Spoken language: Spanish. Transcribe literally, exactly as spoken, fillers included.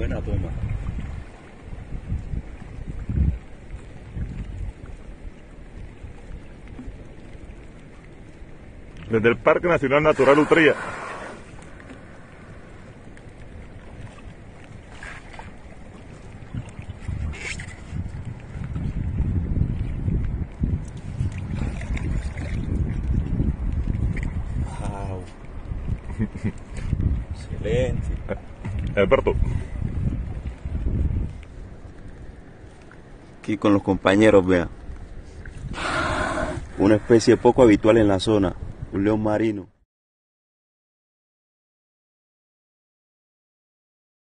buena toma. Desde el Parque Nacional Natural Utría. Wow. Excelente. Alberto. Aquí con los compañeros, vean. Una especie poco habitual en la zona. Un león marino.